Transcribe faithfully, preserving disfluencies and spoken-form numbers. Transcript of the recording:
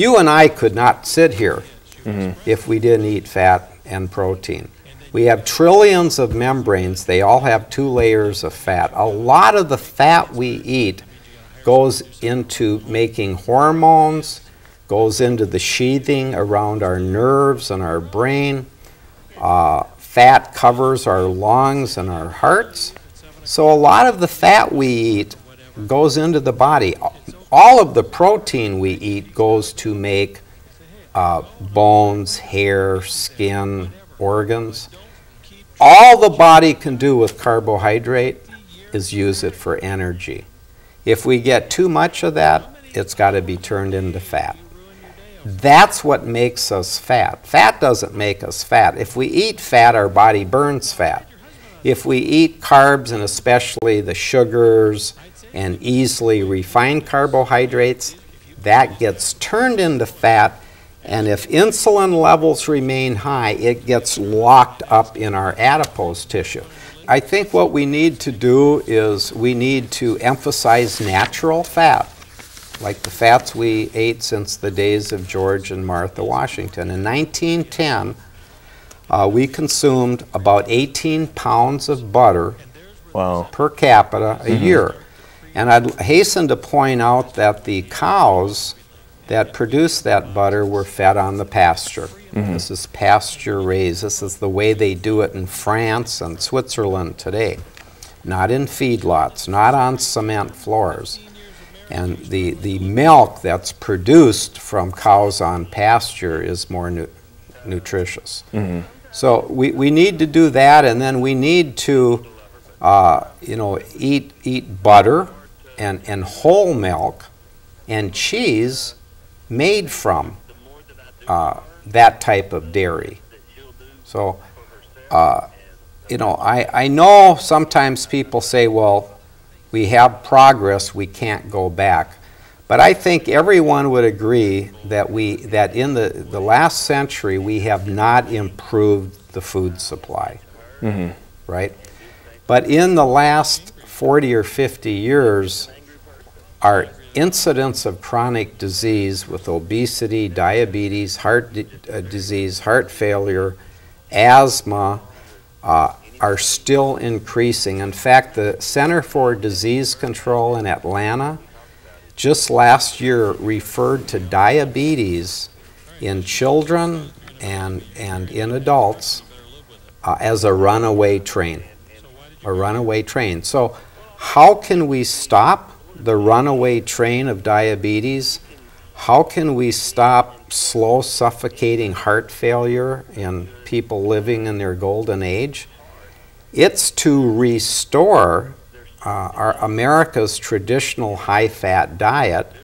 You and I could not sit here mm-hmm. if we didn't eat fat and protein. We have trillions of membranes. They all have two layers of fat. A lot of the fat we eat goes into making hormones, goes into the sheathing around our nerves and our brain. Uh, fat covers our lungs and our hearts. So a lot of the fat we eat goes into the body. All of the protein we eat goes to make uh, bones, hair, skin, organs. All the body can do with carbohydrate is use it for energy. If we get too much of that, it's got to be turned into fat. That's what makes us fat. Fat doesn't make us fat. If we eat fat, our body burns fat. If we eat carbs, and especially the sugars and easily refined carbohydrates, that gets turned into fat. And if insulin levels remain high, it gets locked up in our adipose tissue. I think what we need to do is we need to emphasize natural fat, like the fats we ate since the days of George and Martha Washington. In nineteen ten, uh, we consumed about eighteen pounds of butter wow. per capita a mm-hmm. year. And I'd hasten to point out that the cows that produced that butter were fed on the pasture. Mm-hmm. This is pasture raised. This is the way they do it in France and Switzerland today. Not in feedlots, not on cement floors. And the, the milk that's produced from cows on pasture is more nu nutritious. Mm-hmm. So we, we need to do that, and then we need to Uh, you know, eat eat butter and, and whole milk and cheese made from uh, that type of dairy. So, uh, you know, I, I know sometimes people say, well, we have progress, we can't go back. But I think everyone would agree that, we, that in the, the last century we have not improved the food supply, mm-hmm. right? But in the last forty or fifty years, our incidence of chronic disease with obesity, diabetes, heart di uh, disease, heart failure, asthma, uh, are still increasing. In fact, the Center for Disease Control in Atlanta just last year referred to diabetes in children and, and in adults uh, as a runaway train. A runaway train. So how can we stop the runaway train of diabetes? How can we stop slow suffocating heart failure in people living in their golden age? It's to restore uh, our America's traditional high-fat diet